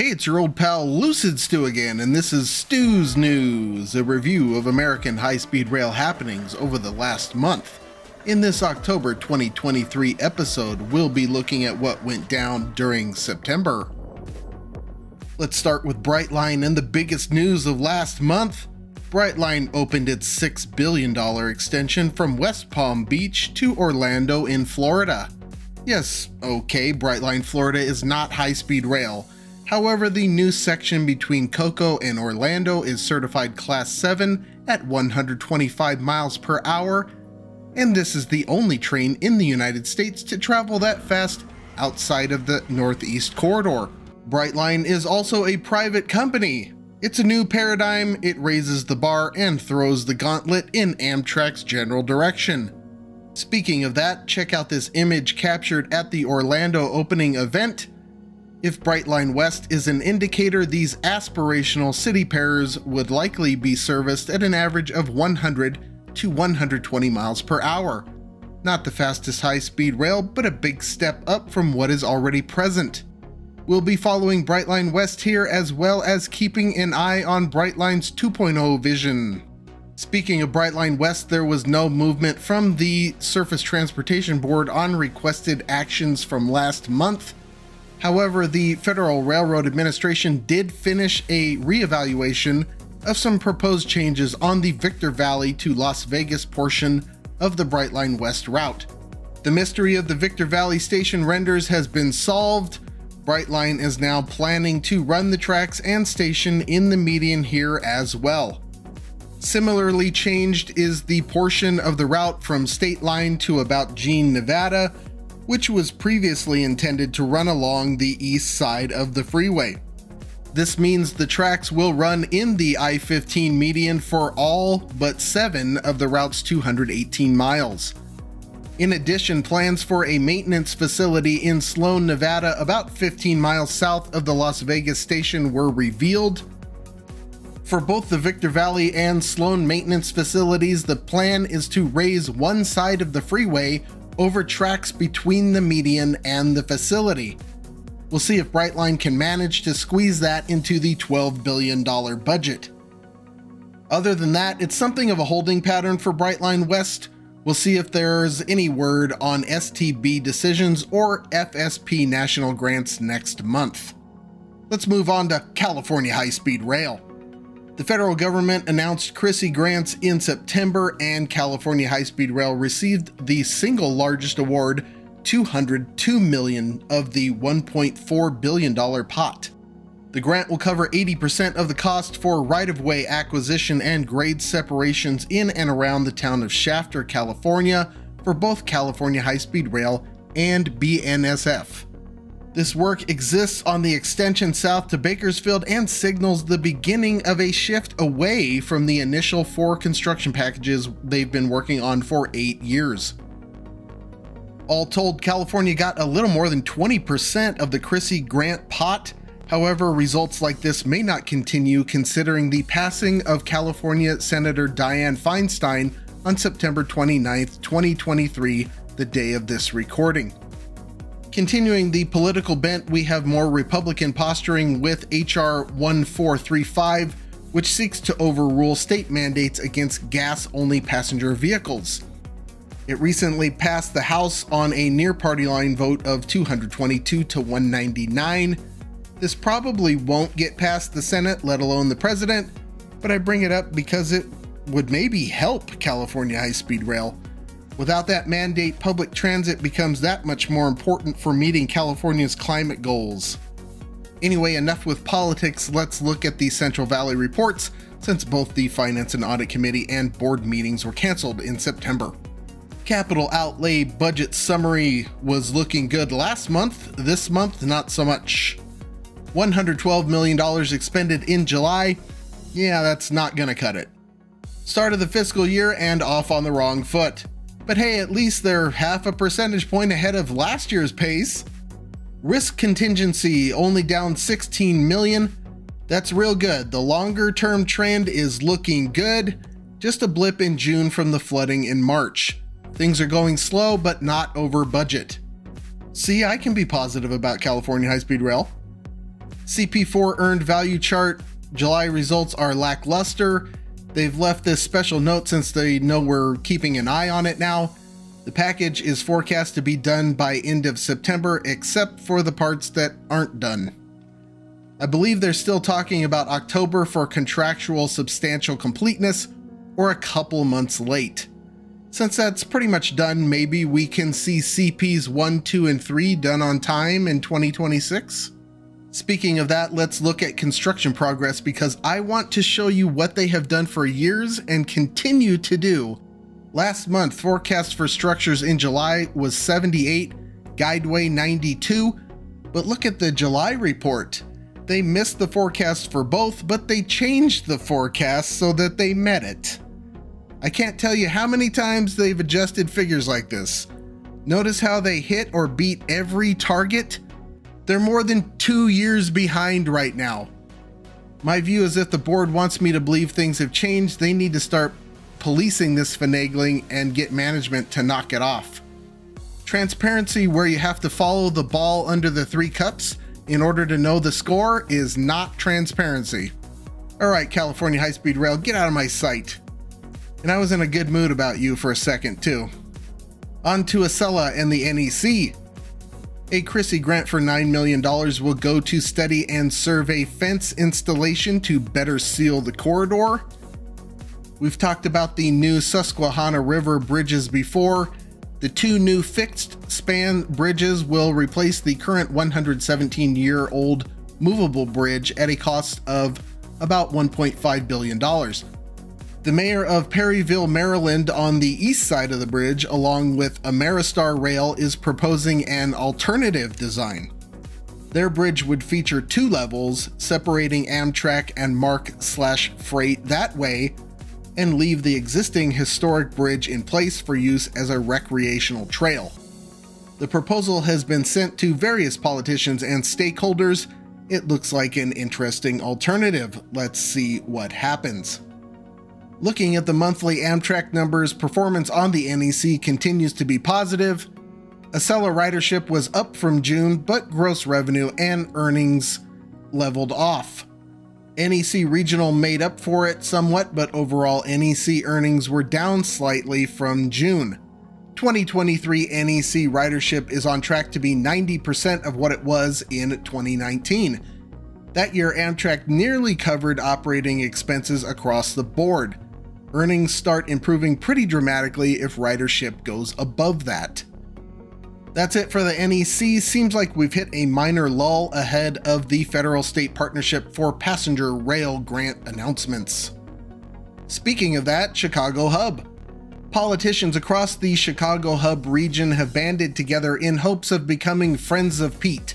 Hey, it's your old pal Lucid Stew again, and this is Stew's News, a review of American high-speed rail happenings over the last month. In this October 2023 episode, we'll be looking at what went down during September. Let's start with Brightline and the biggest news of last month. Brightline opened its $6 billion extension from West Palm Beach to Orlando in Florida. Yes, okay, Brightline Florida is not high-speed rail. However, the new section between Cocoa and Orlando is certified Class 7 at 125 miles per hour, and this is the only train in the United States to travel that fast outside of the Northeast Corridor. Brightline is also a private company. It's a new paradigm, it raises the bar and throws the gauntlet in Amtrak's general direction. Speaking of that, check out this image captured at the Orlando opening event. If Brightline West is an indicator, these aspirational city pairs would likely be serviced at an average of 100 to 120 miles per hour. Not the fastest high-speed rail, but a big step up from what is already present. We'll be following Brightline West here as well as keeping an eye on Brightline's 2.0 vision. Speaking of Brightline West, there was no movement from the Surface Transportation Board on requested actions from last month. However, the Federal Railroad Administration did finish a reevaluation of some proposed changes on the Victor Valley to Las Vegas portion of the Brightline West route. The mystery of the Victor Valley station renders has been solved. Brightline is now planning to run the tracks and station in the median here as well. Similarly changed is the portion of the route from State Line to about Jean, Nevada, which was previously intended to run along the east side of the freeway. This means the tracks will run in the I-15 median for all but 7 of the route's 218 miles. In addition, plans for a maintenance facility in Sloan, Nevada, about 15 miles south of the Las Vegas station, were revealed. For both the Victor Valley and Sloan maintenance facilities, the plan is to raise one side of the freeway over tracks between the median and the facility. We'll see if Brightline can manage to squeeze that into the $12 billion budget. Other than that, it's something of a holding pattern for Brightline West. We'll see if there's any word on STB decisions or FSP national grants next month. Let's move on to California High Speed Rail. The federal government announced CRISI grants in September, and California High Speed Rail received the single largest award, $202 million of the $1.4 billion pot. The grant will cover 80% of the cost for right-of-way acquisition and grade separations in and around the town of Shafter, California, for both California High Speed Rail and BNSF. This work exists on the extension south to Bakersfield and signals the beginning of a shift away from the initial 4 construction packages they've been working on for 8 years. All told, California got a little more than 20% of the CRISI grant pot. However, results like this may not continue considering the passing of California Senator Dianne Feinstein on September 29, 2023, the day of this recording. Continuing the political bent, we have more Republican posturing with HR 1435, which seeks to overrule state mandates against gas-only passenger vehicles. It recently passed the House on a near-party line vote of 222 to 199. This probably won't get past the Senate, let alone the President, but I bring it up because it would maybe help California high-speed rail. Without that mandate, public transit becomes that much more important for meeting California's climate goals. Anyway, enough with politics, let's look at the Central Valley reports, since both the Finance and Audit Committee and board meetings were canceled in September. Capital outlay budget summary was looking good last month, this month not so much. $112 million expended in July, yeah, that's not gonna cut it. Start of the fiscal year and off on the wrong foot. But hey, at least they're half a percentage point ahead of last year's pace. Risk contingency only down $16 million. That's real good. The longer term trend is looking good. Just a blip in June from the flooding in March. Things are going slow, but not over budget. See, I can be positive about California high-speed rail. CP4 earned value chart, July results are lackluster. They've left this special note since they know we're keeping an eye on it now. The package is forecast to be done by end of September, except for the parts that aren't done. I believe they're still talking about October for contractual substantial completeness, or a couple months late. Since that's pretty much done, maybe we can see CPs 1, 2, and 3 done on time in 2026? Speaking of that, let's look at construction progress because I want to show you what they have done for years and continue to do. Last month, forecast for structures in July was 78, guideway 92, but look at the July report. They missed the forecast for both, but they changed the forecast so that they met it. I can't tell you how many times they've adjusted figures like this. Notice how they hit or beat every target? They're more than 2 years behind right now. My view is if the board wants me to believe things have changed, they need to start policing this finagling and get management to knock it off. Transparency where you have to follow the ball under the three cups in order to know the score is not transparency. All right, California High Speed Rail, get out of my sight. And I was in a good mood about you for a second too. On to Acela and the NEC. A CRISI grant for $9 million will go to study and survey fence installation to better seal the corridor. We've talked about the new Susquehanna River bridges before. The two new fixed-span bridges will replace the current 117-year-old movable bridge at a cost of about $1.5 billion. The mayor of Perryville, Maryland, on the east side of the bridge, along with Ameristar Rail, is proposing an alternative design. Their bridge would feature two levels, separating Amtrak and MARC/freight that way, and leave the existing historic bridge in place for use as a recreational trail. The proposal has been sent to various politicians and stakeholders. It looks like an interesting alternative. Let's see what happens. Looking at the monthly Amtrak numbers, performance on the NEC continues to be positive. Acela ridership was up from June, but gross revenue and earnings leveled off. NEC Regional made up for it somewhat, but overall NEC earnings were down slightly from June. 2023 NEC ridership is on track to be 90% of what it was in 2019. That year, Amtrak nearly covered operating expenses across the board. Earnings start improving pretty dramatically if ridership goes above that. That's it for the NEC. Seems like we've hit a minor lull ahead of the Federal-State Partnership for Passenger Rail grant announcements. Speaking of that, Chicago Hub. Politicians across the Chicago Hub region have banded together in hopes of becoming Friends of Pete.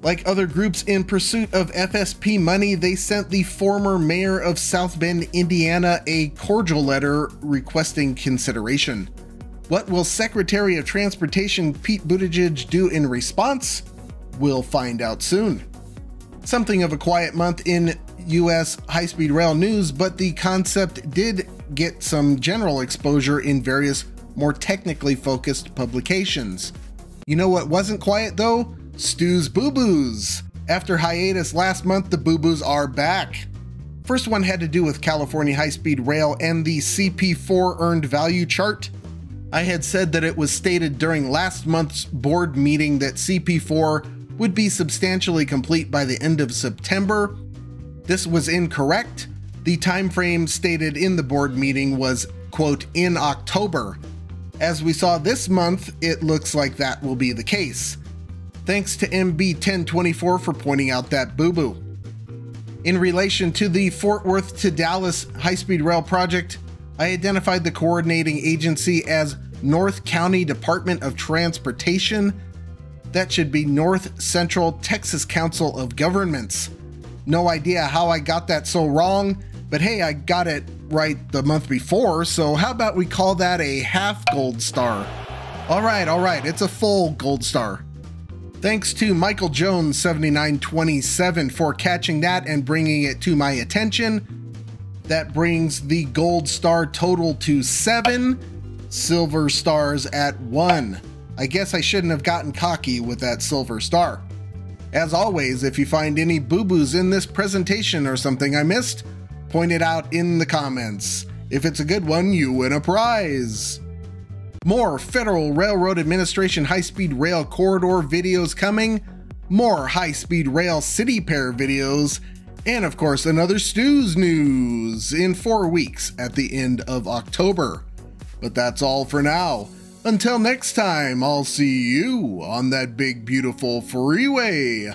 Like other groups in pursuit of FSP money, they sent the former mayor of South Bend, Indiana, a cordial letter requesting consideration. What will Secretary of Transportation Pete Buttigieg do in response? We'll find out soon. Something of a quiet month in U.S. high-speed rail news, but the concept did get some general exposure in various more technically focused publications. You know what wasn't quiet though? Stew's boo-boos. After hiatus last month, the boo-boos are back. First one had to do with California high-speed rail and the CP4 earned value chart. I had said that it was stated during last month's board meeting that CP4 would be substantially complete by the end of September. This was incorrect. The time frame stated in the board meeting was, quote, in October. As we saw this month, it looks like that will be the case. Thanks to MB1024 for pointing out that boo-boo. In relation to the Fort Worth to Dallas high-speed rail project, I identified the coordinating agency as North County Department of Transportation. That should be North Central Texas Council of Governments. No idea how I got that so wrong, but hey, I got it right the month before, so how about we call that a half gold star? All right, it's a full gold star. Thanks to Michael Jones7927 for catching that and bringing it to my attention. That brings the gold star total to 7, silver stars at 1. I guess I shouldn't have gotten cocky with that silver star. As always, if you find any boo-boos in this presentation or something I missed, point it out in the comments. If it's a good one, you win a prize. More Federal Railroad Administration high-speed rail corridor videos coming, more high-speed rail city pair videos, and of course another Stew's News in 4 weeks at the end of October. But that's all for now. Until next time, I'll see you on that big beautiful freeway.